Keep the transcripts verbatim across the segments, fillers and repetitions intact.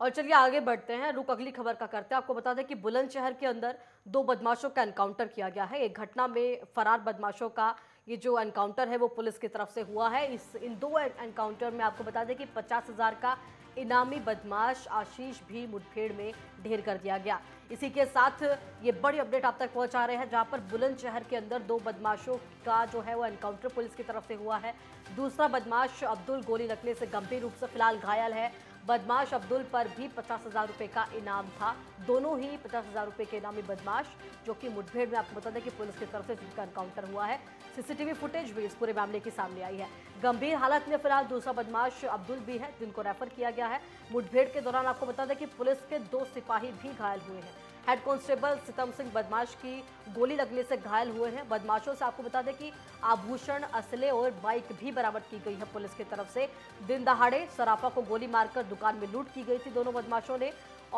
और चलिए आगे बढ़ते हैं, रुक अगली खबर का करते हैं। आपको बता दें कि बुलंदशहर के अंदर दो बदमाशों का एनकाउंटर किया गया है। एक घटना में फरार बदमाशों का ये जो एनकाउंटर है वो पुलिस की तरफ से हुआ है। इस इन दो एनकाउंटर में आपको बता दें कि पचास हजार का इनामी बदमाश आशीष भी मुठभेड़ में ढेर कर दिया गया। इसी के साथ ये बड़ी अपडेट आप तक पहुंचा रहे हैं, जहां पर बुलंदशहर के अंदर दो बदमाशों का जो है वो एनकाउंटर पुलिस की तरफ से हुआ है। दूसरा बदमाश अब्दुल गोली लगने से गंभीर रूप से फिलहाल घायल है। बदमाश अब्दुल पर भी पचास हजार रुपये का इनाम था। दोनों ही पचास हजार रुपये के इनामी बदमाश जो कि मुठभेड़ में आपको बता दें कि पुलिस की तरफ से जिनका एनकाउंटर हुआ है। सीसीटीवी फुटेज भी इस पूरे मामले की सामने आई है। गंभीर हालत में फिलहाल दूसरा बदमाश अब्दुल भी है, जिनको रेफर किया गया है। मुठभेड़ के दौरान आपको बता दें कि पुलिस के दो सिपाही भी घायल हुए हैं। हेड कांस्टेबल सतम सिंह बदमाश की गोली लगने से घायल हुए हैं। बदमाशों से आपको बता दें कि आभूषण, असले और बाइक भी बरामद की गई है पुलिस की तरफ से। दिन दहाड़े सराफा को गोली मारकर दुकान में लूट की गई थी दोनों बदमाशों ने,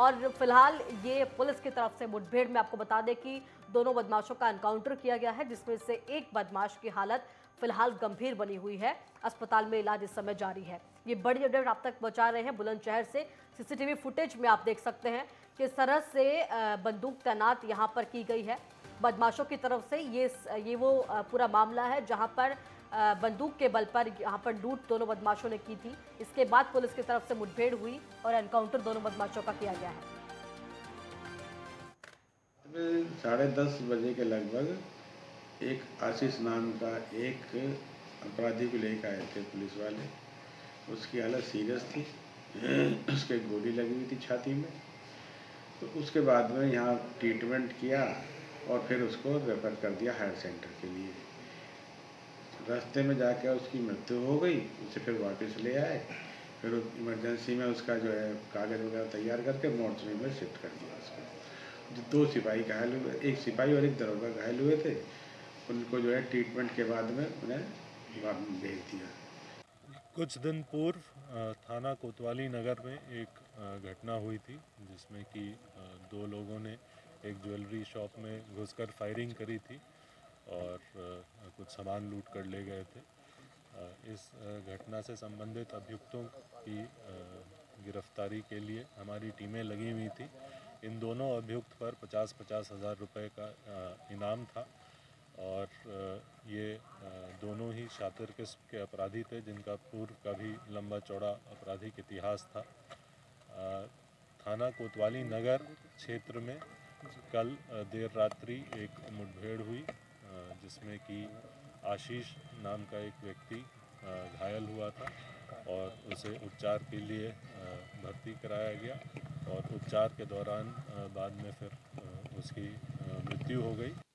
और फिलहाल ये पुलिस की तरफ से मुठभेड़ में आपको बता दें कि दोनों बदमाशों का एनकाउंटर किया गया है, जिसमें से एक बदमाश की हालत फिलहाल गंभीर बनी हुई है। अस्पताल में इलाज इस समय जारी है। ये बड़ी अपडेट आप तक पहुंचा रहे हैं बुलंदशहर से। सीसीटीवी फुटेज में आप देख सकते हैं किस तरह से बंदूक तैनात यहां पर की गई है बदमाशों की तरफ से। ये ये वो पूरा मामला है जहां पर बंदूक के बल पर यहाँ पर लूट दोनों बदमाशों ने की थी। इसके बाद पुलिस की तरफ से मुठभेड़ हुई और एनकाउंटर दोनों बदमाशों का किया गया है। साढ़े दस बजे के लगभग एक आशीष नाम का एक अपराधी को लेकर आए थे पुलिस वाले। उसकी हालत सीरियस थी, उसके गोली लगी हुई थी छाती में। तो उसके बाद में यहाँ ट्रीटमेंट किया और फिर उसको रेफर कर दिया हायर सेंटर के लिए। रास्ते में जाकर उसकी मृत्यु हो गई। उसे फिर वापस ले आए, फिर इमरजेंसी में उसका जो है कागज़ वगैरह तैयार करके मोर्चरी में शिफ्ट कर दिया उसको। दो सिपाही घायल हुए, एक सिपाही और एक दरोगा घायल हुए थे। उनको जो है ट्रीटमेंट के बाद में उन्हें भेज दिया। कुछ दिन पूर्व थाना कोतवाली नगर में एक घटना हुई थी, जिसमें कि दो लोगों ने एक ज्वेलरी शॉप में घुसकर फायरिंग करी थी और कुछ सामान लूट कर ले गए थे। इस घटना से संबंधित अभियुक्तों की गिरफ्तारी के लिए हमारी टीमें लगी हुई थी। इन दोनों अभियुक्त पर पचास पचास हज़ार रुपये का इनाम था और ये दोनों ही शातिर किस्म के अपराधी थे, जिनका पूर्व का भी लंबा चौड़ा आपराधिक इतिहास था। थाना कोतवाली नगर क्षेत्र में कल देर रात्रि एक मुठभेड़ हुई, जिसमें कि आशीष नाम का एक व्यक्ति घायल हुआ था और उसे उपचार के लिए भर्ती कराया गया और उपचार के दौरान बाद में फिर उसकी मृत्यु हो गई।